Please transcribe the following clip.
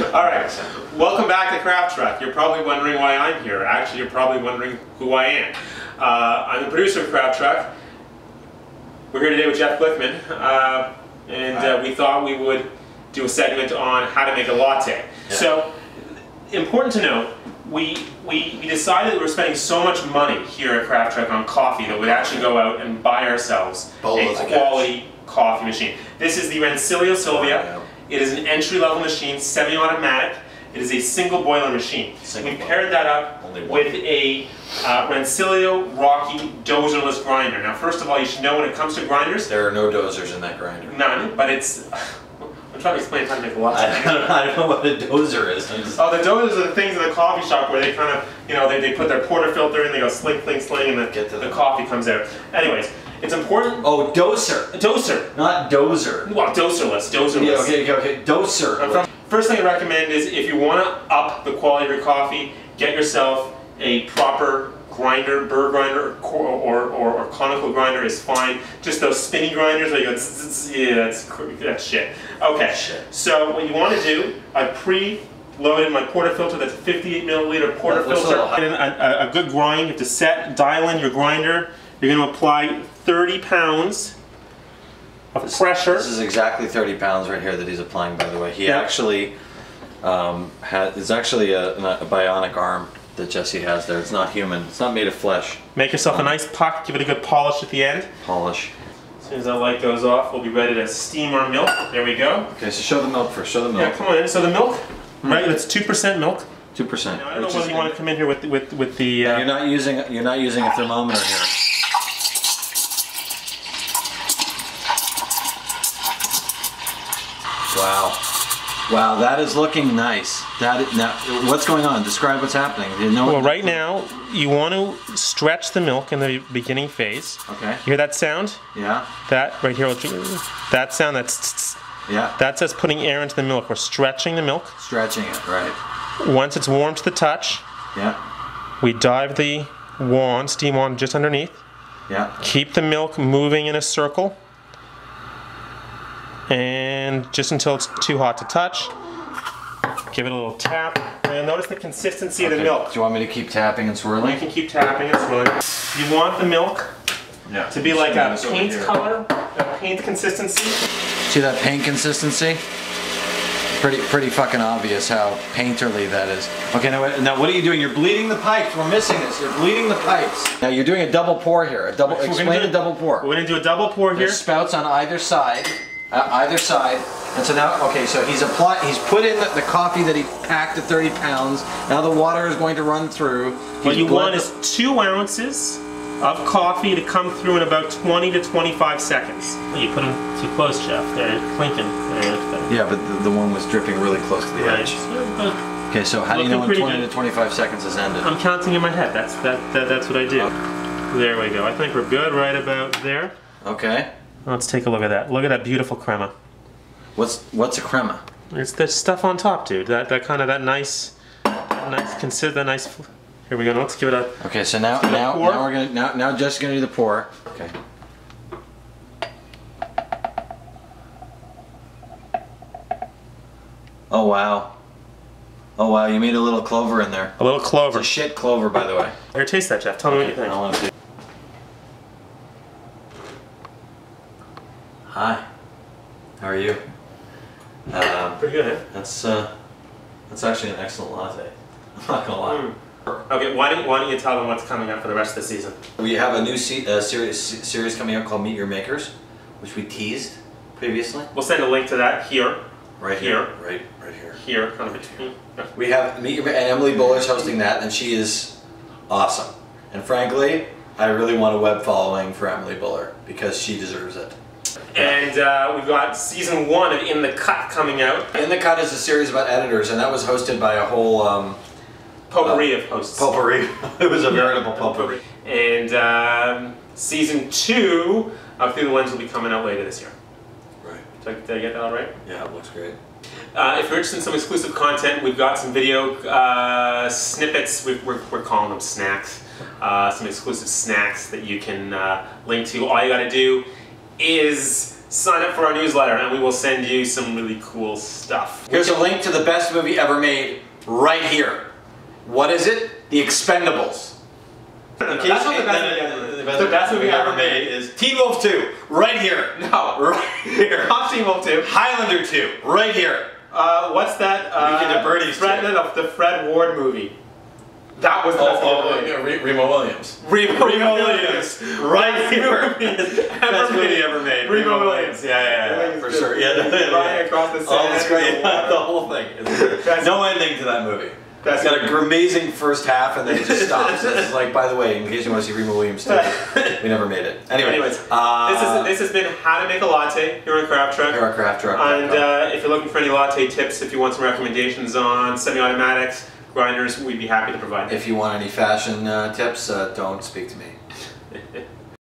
Alright, welcome back to Craft Truck. You're probably wondering why I'm here. Actually, you're probably wondering who I am. I'm the producer of Craft Truck. We're here today with Jeff Glickman, we thought we would do a segment on how to make a latte. Yeah. So, important to note, we decided that we were spending so much money here at Craft Truck on coffee that we'd actually go out and buy ourselves a quality coffee machine. This is the Rancilio Silvia. Oh, yeah. It is an entry-level machine, semi-automatic. It is a single boiler machine. We paired that up with a Rancilio Rocky dozerless grinder. Now, first of all, you should know when it comes to grinders, there are no dozers in that grinder. None, but it's... I'm trying to explain how to make a latte. I don't know what a dozer is. Oh, the dozers are the things in the coffee shop where they kind of, you know, they put their porter filter in, they go sling, sling, sling, and the coffee comes out. Anyways. It's important. Oh, doser. Doser. Not dozer. Well, doserless. Doserless. Yeah, okay. Doser. First thing I recommend is if you want to up the quality of your coffee, get yourself a proper grinder, burr grinder, or conical grinder is fine. Just those spinny grinders where you go, yeah, that's shit. Okay. Shit. So what you want to do, I pre-loaded my portafilter. That's a 58 milliliter portafilter. A good grind. You have to dial in your grinder. You're going to apply 30 pounds of pressure. This is exactly 30 pounds right here that he's applying, by the way. He actually it's actually a bionic arm that Jesse has there. It's not human. It's not made of flesh. Make yourself a nice puck. Give it a good polish at the end. Polish. As soon as that light goes off, we'll be ready to steam our milk. There we go. Okay, so show the milk first. Show the milk. Yeah, come on in. So the milk, right, that's 2% milk. 2%. Now, I don't know whether you want to come in here with the... You're not using a thermometer here. Wow. Wow, that is looking nice. Now, what's going on? Describe what's happening. Well, right now, you want to stretch the milk in the beginning phase. Okay. You hear that sound? Yeah. That right here, that sound, that's... Yeah. That's us putting air into the milk. We're stretching the milk. Stretching it, right. Once it's warm to the touch, yeah, we dive the wand, steam wand, just underneath. Yeah. Keep the milk moving in a circle. And just until it's too hot to touch, give it a little tap. And notice the consistency of the milk. Do you want me to keep tapping and swirling? You can keep tapping and swirling. You want the milk to be like a paint color, a paint consistency. See that paint consistency? Pretty fucking obvious how painterly that is. Okay, now what are you doing? You're bleeding the pipes. We're missing this. You're bleeding the pipes. Now you're doing a double pour here. Explain a double pour. We're gonna do a double pour here. There's spouts on either side. And so now, okay, so he's put in the coffee that he packed at 30 pounds. Now the water is going to run through. What you want is 2 ounces of coffee to come through in about 20 to 25 seconds. You put them too close, Jeff. They're clinking. Yeah, but the one was dripping really close to the edge. Okay, so how do you know when 20 to 25 seconds has ended? I'm counting in my head. That's what I do. Okay. There we go. I think we're good right about there. Okay. Let's take a look at that. Look at that beautiful crema. What's a crema? It's the stuff on top, dude. That nice. Here we go. Let's give it a. Okay, so now we're gonna now Jeff's gonna do the pour. Okay. Oh wow. Oh wow, you made a little clover in there. A little clover. It's a shit clover, by the way. Here, taste that, Jeff. Tell me what you think. I want to. Hi, how are you? Pretty good, eh? That's actually an excellent latte. I'm not gonna lie. Okay, why don't you tell them what's coming up for the rest of the season? We have a new series coming up called Meet Your Makers, which we teased previously. We'll send a link to that here. Right here. Right here. Here, kind of between. We have Meet Your Makers, and Emily Buller's hosting that, and she is awesome. And frankly, I really want a web following for Emily Buller because she deserves it. And we've got season 1 of In the Cut coming out. In the Cut is a series about editors, and that was hosted by a whole potpourri of hosts. Potpourri. It was a veritable potpourri. And season 2 of Through the Lens will be coming out later this year. Right. Did I get that all right? Yeah, it looks great. If you're interested in some exclusive content, we've got some video snippets. We're calling them snacks. Some exclusive snacks that you can link to. All you gotta do is sign up for our newsletter and we will send you some really cool stuff. Here's a link to the best movie ever made right here. What is it? The Expendables. The best movie ever made is Teen Wolf 2, right here. No, right here. Not Teen Wolf 2. Highlander 2, right here. What's that? The Fred Ward movie. That was the Remo Williams. Remo Williams. Right here. Best movie ever made. Remo Williams. Yeah. For sure. Right across the sand. The whole thing. No ending to that movie. That's got an amazing first half and then it just stops. It's like, by the way, in case you want to see Remo Williams too, we never made it. Anyways, this has been How to Make a Latte here on Craft Truck. Here on Craft Truck. And if you're looking for any latte tips, if you want some recommendations on semi-automatics, grinders, we'd be happy to provide them. If you want any fashion tips, don't speak to me.